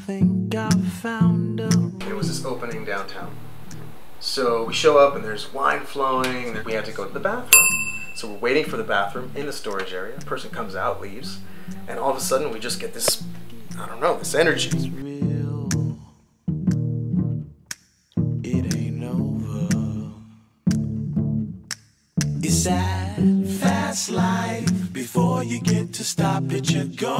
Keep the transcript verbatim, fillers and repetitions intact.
think I've found a... There was this opening downtown. So we show up and there's wine flowing. We have to go to the bathroom. So we're waiting for the bathroom in the storage area. A person comes out, leaves, and all of a sudden we just get this, I don't know, this energy. It's real. It ain't over. It's that fast life. Before you get to stop it, you're gone.